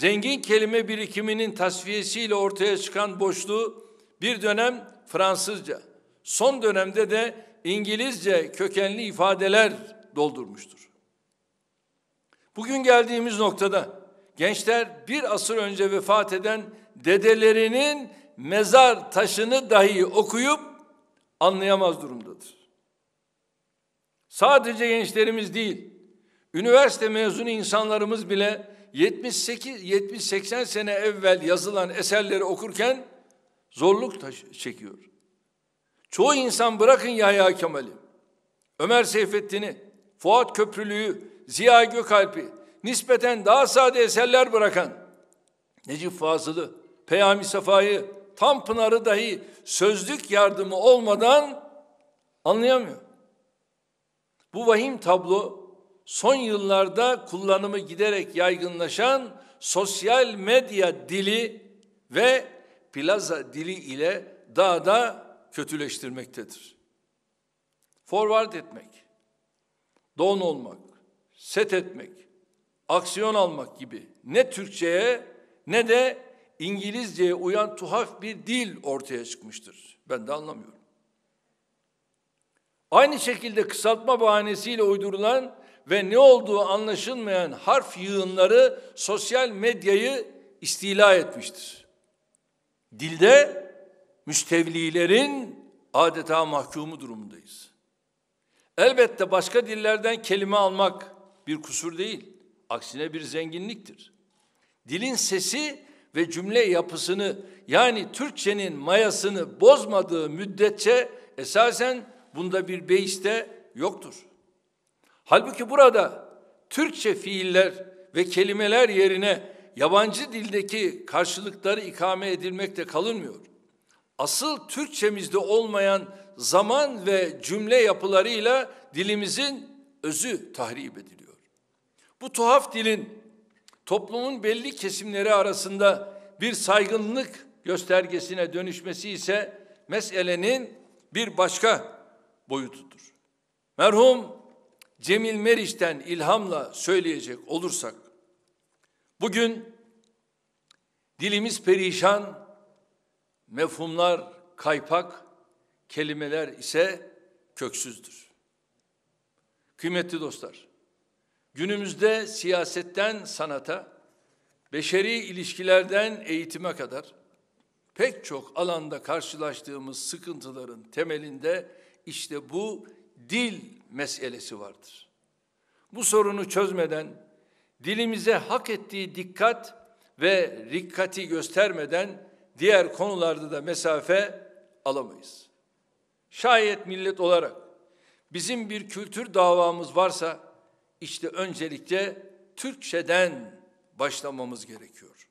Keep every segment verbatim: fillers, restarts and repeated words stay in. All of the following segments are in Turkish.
Zengin kelime birikiminin tasfiyesiyle ortaya çıkan boşluğu bir dönem Fransızca, son dönemde de İngilizce kökenli ifadeler doldurmuştur. Bugün geldiğimiz noktada gençler bir asır önce vefat eden dedelerinin mezar taşını dahi okuyup anlayamaz durumdadır. Sadece gençlerimiz değil, üniversite mezunu insanlarımız bile yetmiş sekiz yetmiş seksen sene evvel yazılan eserleri okurken zorluk çekiyor. Çoğu insan, bırakın Yahya Kemal'i, Ömer Seyfettin'i, Fuat Köprülü'yü, Ziya Gökalp'i, nispeten daha sade eserler bırakan Necip Fazıl'ı, Peyami Safa'yı, Tanpınar'ı dahi sözlük yardımı olmadan anlayamıyor. Bu vahim tablo, son yıllarda kullanımı giderek yaygınlaşan sosyal medya dili ve plaza dili ile daha da kötüleştirmektedir. Forward etmek, don olmak, set etmek, aksiyon almak gibi ne Türkçe'ye ne de İngilizce'ye uyan tuhaf bir dil ortaya çıkmıştır. Ben de anlamıyorum. Aynı şekilde kısaltma bahanesiyle uydurulan ve ne olduğu anlaşılmayan harf yığınları sosyal medyayı istila etmiştir. Dilde müstevlilerin adeta mahkumu durumundayız. Elbette başka dillerden kelime almak bir kusur değil, aksine bir zenginliktir. Dilin sesi ve cümle yapısını, yani Türkçenin mayasını bozmadığı müddetçe esasen bunda bir beis de yoktur. Halbuki burada Türkçe fiiller ve kelimeler yerine yabancı dildeki karşılıkları ikame edilmekte kalınmıyor. Asıl Türkçemizde olmayan zaman ve cümle yapılarıyla dilimizin özü tahrip ediliyor. Bu tuhaf dilin toplumun belli kesimleri arasında bir saygınlık göstergesine dönüşmesi ise meselenin bir başka boyutudur. Merhum Cemil Meriç'ten ilhamla söyleyecek olursak, bugün dilimiz perişan, mefhumlar kaypak, kelimeler ise köksüzdür. Kıymetli dostlar, günümüzde siyasetten sanata, beşeri ilişkilerden eğitime kadar pek çok alanda karşılaştığımız sıkıntıların temelinde işte bu dil meselesi vardır. Bu sorunu çözmeden, dilimize hak ettiği dikkat ve rikkati göstermeden diğer konularda da mesafe alamayız. Şayet millet olarak bizim bir kültür davamız varsa işte öncelikle Türkçeden başlamamız gerekiyor.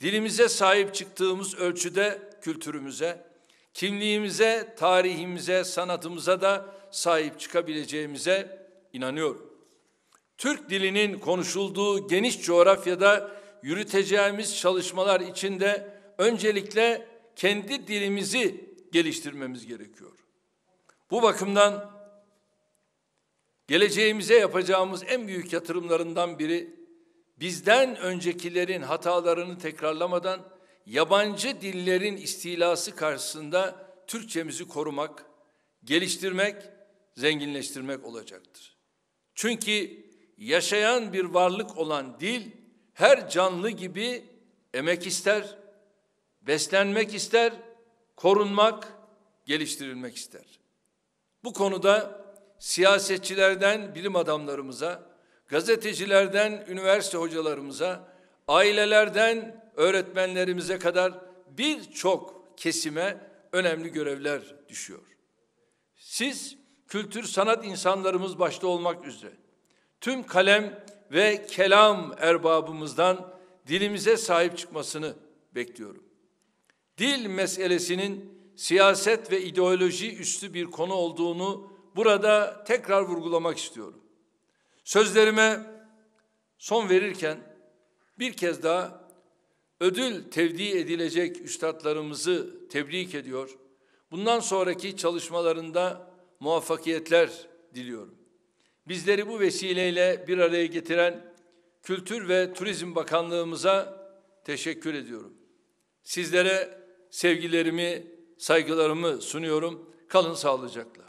Dilimize sahip çıktığımız ölçüde kültürümüze, kimliğimize, tarihimize, sanatımıza da sahip çıkabileceğimize inanıyorum. Türk dilinin konuşulduğu geniş coğrafyada yürüteceğimiz çalışmalar içinde öncelikle kendi dilimizi geliştirmemiz gerekiyor. Bu bakımdan geleceğimize yapacağımız en büyük yatırımlarından biri, bizden öncekilerin hatalarını tekrarlamadan yabancı dillerin istilası karşısında Türkçemizi korumak, geliştirmek, zenginleştirmek olacaktır. Çünkü yaşayan bir varlık olan dil her canlı gibi emek ister, beslenmek ister, korunmak, geliştirilmek ister. Bu konuda siyasetçilerden bilim adamlarımıza, gazetecilerden üniversite hocalarımıza, ailelerden öğretmenlerimize kadar birçok kesime önemli görevler düşüyor. Siz, kültür sanat insanlarımız başta olmak üzere tüm kalem ve kelam erbabımızdan dilimize sahip çıkmasını bekliyorum. Dil meselesinin siyaset ve ideoloji üstü bir konu olduğunu burada tekrar vurgulamak istiyorum. Sözlerime son verirken bir kez daha ödül tevdi edilecek üstadlarımızı tebrik ediyor. Bundan sonraki çalışmalarında muvaffakiyetler diliyorum. Bizleri bu vesileyle bir araya getiren Kültür ve Turizm Bakanlığımıza teşekkür ediyorum. Sizlere sevgilerimi, saygılarımı sunuyorum. Kalın sağlıcakla.